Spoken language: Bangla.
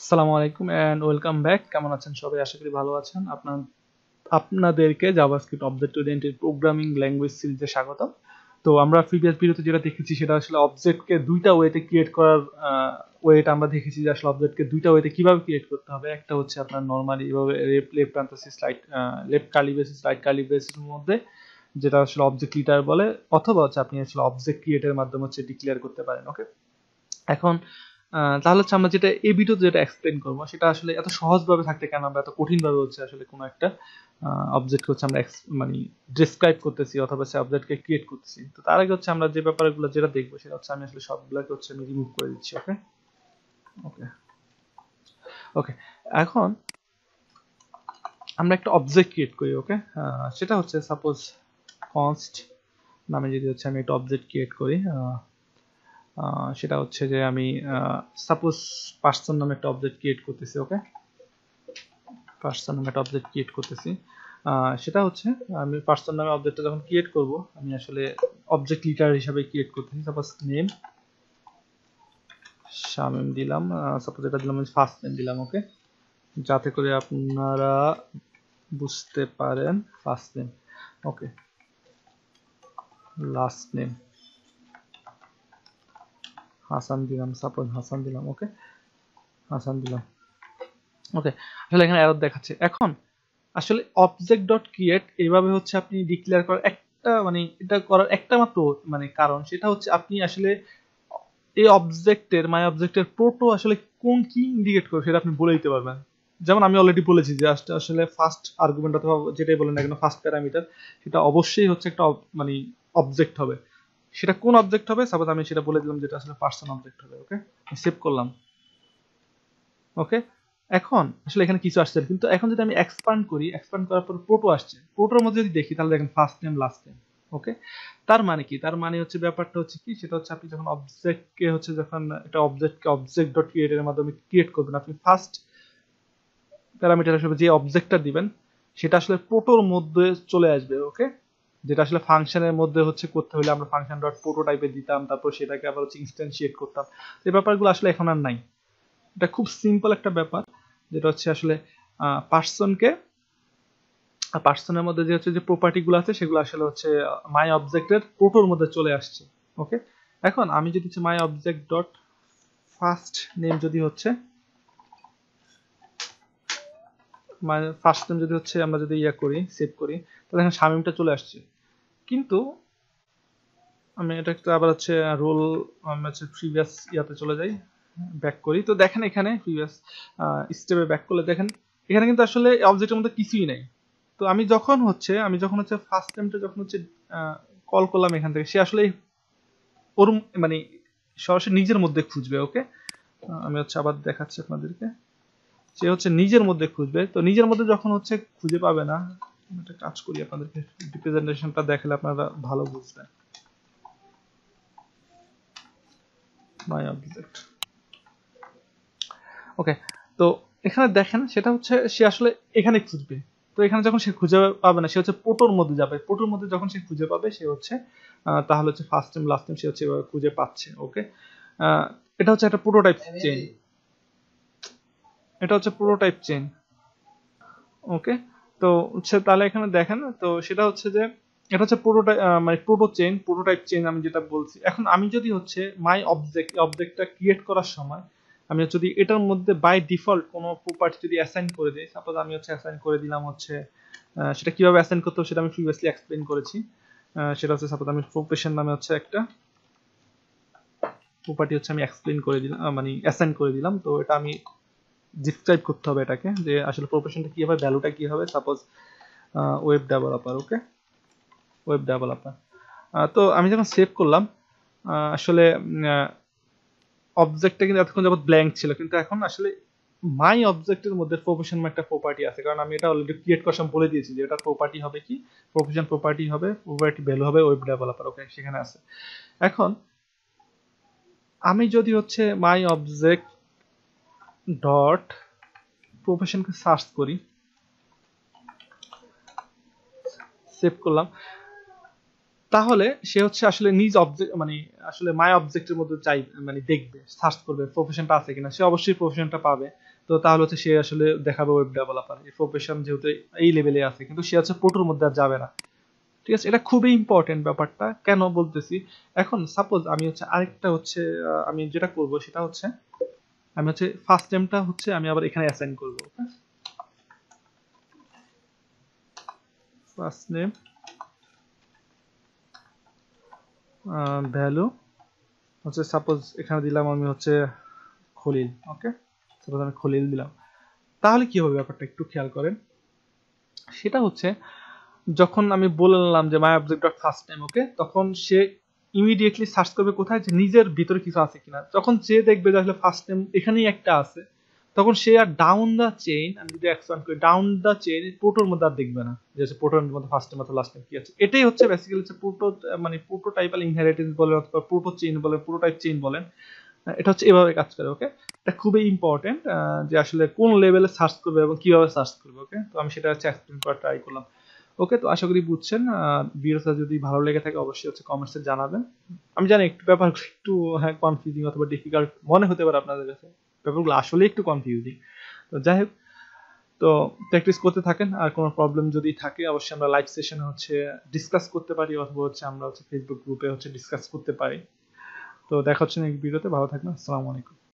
আসসালামু আলাইকুম এন্ড ওয়েলকাম ব্যাক। কেমন আছেন সবাই? আশা করি ভালো আছেন। আপনাদেরকে JavaScript object oriented programming language সিরিজে স্বাগত। তো আমরা প্রিভিয়াস ভিডিওতে যেটা দেখেছি সেটা আসলে অবজেক্টকে দুইটা ওয়েতে ক্রিয়েট করার ওয়েটা আমরা দেখেছি যে আসলে অবজেক্টকে দুইটা ওয়েতে কিভাবে ক্রিয়েট করতে হবে। একটা হচ্ছে আপনার নরমালি এভাবে left parenthesis slide left curly braces right curly ব্রেসেসের মধ্যে, যেটা আসলে অবজেক্ট ক্রিয়েটর বলে, অথবা হচ্ছে আপনি আসলে অবজেক্ট ক্রিয়েটের মাধ্যমে হচ্ছে ডিক্লেয়ার করতে পারেন। ওকে, এখন তাহলে হচ্ছে আমরা যেটা এই ভিডিওতে যেটা এক্সপ্লেন করবো সেটা আসলে এত সহজভাবে থাকতে কেন আমরা এত কঠিনভাবে হচ্ছে আসলে কোনো একটা অবজেক্টকে হচ্ছে আমরা মানে ডিসক্রাইব করতেছি অথবা সে অবজেক্টকে ক্রিয়েট করতেছি। তো তার আগে হচ্ছে আমরা যে ব্যাপারগুলো যেটা দেখবো সেটা হচ্ছে আমি আসলে সবগুলোকে হচ্ছে আমি রিমুভ করে দিচ্ছি। ওকে ওকে ওকে এখন আমরা একটা অবজেক্ট ক্রিয়েট করি। ওকে, সেটা হচ্ছে সাপোজ কনস্ট নামে যদি হচ্ছে আমি একটা অবজেক্ট ক্রিয়েট করি, সেটা হচ্ছে যে আমি সাপোজ পার্সন নামে একটা অবজেক্ট ক্রিয়েট করতেছি। ওকে, পার্সন নামে একটা অবজেক্ট ক্রিয়েট করতেছি। সেটা হচ্ছে আমি পার্সন নামে অবজেক্টটা যখন ক্রিয়েট করব আমি আসলে অবজেক্ট লিটার হিসাবে ক্রিয়েট করতেছি। সাপোজ নেম শামিম দিলাম, সাপোজ এটা দিলাম আমি ফার্স্ট নেম দিলাম। ওকে, যাতে করে আপনারা বুঝতে পারেন first name. Okay, last name Hasan দিলাম, সাপোজ হাসান দিলাম। ওকে, হাসান দিলাম। ওকে, আসলে এখানে এরর দেখাচ্ছে। এখন আসলে অবজেক্ট ডট ক্রিয়েট এইভাবে হচ্ছে আপনি ডিক্লেয়ার করার একটা মানে এটা করার একটা মাত্র মানে কারণ সেটা হচ্ছে আপনি আসলে এই অবজেক্টের মাই অবজেক্টের প্রোটো আসলে কোন কি ইন্ডিকেট করে সেটা আপনি বলে দিতে পারবেন। যেমন আমি অলরেডি বলেছি যে আসলে ফার্স্ট আর্গুমেন্ট অথবা যেটাই বলেন না কেন ফার্স্ট প্যারামিটার সেটা অবশ্যই হচ্ছে একটা মানে অবজেক্ট হবে। সেটা কোন অবজেক্ট হবে সাপোজ আমি সেটা বলে দিলাম যেটা আসলে পার্সন অবজেক্ট হবে। ওকে, সেভ করলাম। ওকে, এখন আসলে এখানে কিছু আসছে, কিন্তু এখন যদি আমি এক্সপ্যান্ড করি, এক্সপ্যান্ড করার পর প্রোটো আসছে। প্রোটোর মধ্যে যদি দেখি তাহলে দেখেন first name last name. Okay, তার মানে কি? তার মানে হচ্ছে ব্যাপারটা হচ্ছে কি, সেটা হচ্ছে আপনি যখন অবজেক্টকে হচ্ছে যখন একটা অবজেক্টকে অবজেক্ট ডট ক্রিয়েট এর মাধ্যমে ক্রিয়েট করবেন আপনি ফার্স্ট প্যারামিটার হিসেবে যে অবজেক্টটা দিবেন সেটা আসলে প্রোটোর মধ্যে চলে আসবে। ওকে, যেটা আসলে ফাংশনের মধ্যে হচ্ছে করতে হলে আমরা ফাংশন ডট প্রোটোটাইপে দিতাম, তারপর সেটাকে আবার হচ্ছে ইনস্ট্যান্সিয়েট করতাম। এই ব্যাপারগুলো আসলে এখন আর নাই। এটা খুব সিম্পল একটা ব্যাপার যেটা হচ্ছে আসলে পার্সনের মধ্যে যে হচ্ছে যে প্রপার্টিগুলো আছে সেগুলো আসলে হচ্ছে মাই অবজেক্টের প্রোটোর মধ্যে চলে আসছে। ওকে, এখন আমি যদি হচ্ছে my object dot first name যদি হচ্ছে ফার্স্ট নেম যদি হচ্ছে আমরা যদি ইয়া করি সেভ করি তাহলে এখন শামিমটা চলে আসছে। কিন্তু আমি এটা একটু আবার হচ্ছে রোল হচ্ছে প্রিভিয়াস ইয়াতে চলে যাই, ব্যাক করি। তো দেখেন এখানে প্রিভিয়াস স্টেপে ব্যাক করলে দেখেন এখানে কিন্তু আসলে অবজেক্টের মধ্যে কিছুই নাই। তো আমি যখন হচ্ছে ফার্স্ট টাইমটা যখন হচ্ছে কল করলাম এখান থেকে সে আসলে ওর মানে সরাসরি নিজের মধ্যে খুঁজবে। ওকে, আমি হচ্ছে আবার দেখাচ্ছি আপনাদেরকে, সে হচ্ছে নিজের মধ্যে খুঁজবে। তো নিজের মধ্যে যখন হচ্ছে খুঁজে পাবে না, একটা কাজ করি আপনাদেরকে রিপ্রেজেন্টেশনটা দেখালে আপনারা ভালো বুঝবেন। My object. ওকে, তো এখানে দেখেন সেটা হচ্ছে সে আসলে এখানে খুঁজবে। তো এখানে যখন সে খুঁজে পাবে না সে হচ্ছে প্রোটোর মধ্যে যাবে। প্রোটোর মধ্যে যখন সে খুঁজে পাবে সে হচ্ছে তাহলে হচ্ছে ফার্স্ট টাইম লাস্ট টাইম সে হচ্ছে খুঁজে পাচ্ছে। ওকে, এটা হচ্ছে একটা প্রোটোটাইপ চেইন, এটা হচ্ছে প্রোটোটাইপ চেইন। ওকে, তো হচ্ছে তাহলে এখানে দেখেন তো সেটা হচ্ছে যে এটা হচ্ছে প্রোটোটাইপ মানে প্রোটোটাইপ চেইন আমি যেটা বলছি। এখন আমি যদি হচ্ছে মাই অবজেক্টটা ক্রিয়েট করার সময় আমি যদি এটার মধ্যে বাই ডিফল্ট কোনো প্রপার্টি যদি অ্যাসাইন করে দিই, সাপোজ আমি হচ্ছে অ্যাসাইন করে দিলাম হচ্ছে সেটা কিভাবে অ্যাসাইন করতে হবে সেটা আমি প্রিভিয়াসলি এক্সপ্লেইন করেছি। সেটা হচ্ছে সাপোজ আমি প্রফেশন নামে হচ্ছে একটা প্রপার্টি হচ্ছে আমি এক্সপ্লেইন করে দিলাম মানে অ্যাসাইন করে দিলাম। তো এটা আমি ডিসক্রাইব করতে হবে এটাকে যে আসলে প্রফেশনটা কি হবে, ভ্যালুটা কি হবে। Suppose web developer. Okay, web developer. তো আমি যখন সেভ করলাম আসলে অবজেক্টটা কিন্তু এতক্ষণ যাবত ব্ল্যাঙ্ক ছিল, কিন্তু এখন আসলে মাই অবজেক্টের মধ্যে প্রফেশন একটা প্রপার্টি আছে, কারণ আমি এটা অলরেডি ক্রিয়েট করার সময় বলে দিয়েছি যে এটা প্রপার্টি হবে কি প্রফেশন প্রপার্টি হবে, প্রপার্টি ভ্যালু হবে ওয়েব ডেভেলপার। ওকে, সেখানে আছে। এখন আমি যদি হচ্ছে মাই অবজেক্ট ডট প্রফেশনকে সার্চ করি, সেভ করলাম। তাহলে সে হচ্ছে আসলে নিজ অবজেক্ট মানে আসলে মাই অবজেক্টের মধ্যে চাই মানে দেখবে সার্চ করবে প্রফেশনটা আছে কিনা সে অবশ্যই প্রফেশনটা পাবে তো তাহলে হচ্ছে সে আসলে দেখাবে ওয়েব ডেভেলপার এই প্রফেশন যেহেতু এই লেভেলে আছে কিন্তু সে হচ্ছে পোর্টাল মধ্যে আর যাবে না ঠিক আছে এটা খুবই ইম্পর্টেন্ট ব্যাপারটা কেন বলতেছি এখন সাপোজ আমি হচ্ছে আরেকটা হচ্ছে আমি যেটা করব সেটা হচ্ছে আমি হচ্ছে ফার্স্ট টাইমটা হচ্ছে আমি আবার এখানে অ্যাসাইন করব ফার্স্ট নেম value হচ্ছে সাপোজ এখানে দিলাম আমি হচ্ছে খলিল ওকে সাপোজ আমি খলিল দিলাম তাহলে কি হবে ব্যাপারটা একটু খেয়াল করেন সেটা হচ্ছে যখন আমি বললাম যে my object dot first name ওকে তখন সে ইমিডিয়েটলি সার্চ করবে কোথায় যে নিজের ভিতরে কিছু আছে কিনা যখন সে দেখবে যে আসলে ফার্স্ট নেম এখানেই একটা আছে তখন সে আর ডাউন দা চেইন আমি যদি এক্সপ্যান্ড করি ডাউন দা চেইন পোর্টাল মধ্যে আর দেখবে না যে হচ্ছে পোর্টালের মধ্যে ফার্স্ট নেম অথবা লাস্ট নেম কি আছে এটাই হচ্ছে বেসিক্যালি হচ্ছে পোর্টো মানে প্রোটোটাইপাল ইনহেরিটেন্স বলে অথবা প্রোটো চেইন বলে প্রোটোটাইপ চেইন বলেন এটা হচ্ছে এভাবে কাজ করে ওকে এটা খুবই ইম্পর্টেন্ট যে আসলে কোন লেভেলে সার্চ করবে এবং কিভাবে সার্চ করবে ওকে তো আমি সেটা হচ্ছে এক্সপ্লেইন করার ট্রাই করলাম ওকে তো আশা করি বুঝছেন ভিডিওটা যদি ভালো লেগে থাকে অবশ্যই হচ্ছে কমেন্টসে জানাবেন আমি জানি একটু ব্যাপার একটু কনফিউজিং অথবা ডিফিকাল্ট মনে হতে পারে আপনাদের কাছে ব্যাপারগুলো আসলে একটু কনফিউজিং তো যাই হোক তো প্র্যাকটিস করতে থাকেন আর কোনো প্রবলেম যদি থাকে অবশ্যই আমরা লাইভ সেশনে হচ্ছে ডিসকাস করতে পারি অথবা হচ্ছে আমরা হচ্ছে ফেসবুক গ্রুপে হচ্ছে ডিসকাস করতে পারি তো দেখা হচ্ছে নেক্সট ভিডিওতে ভালো থাকবেন আসসালামু আলাইকুম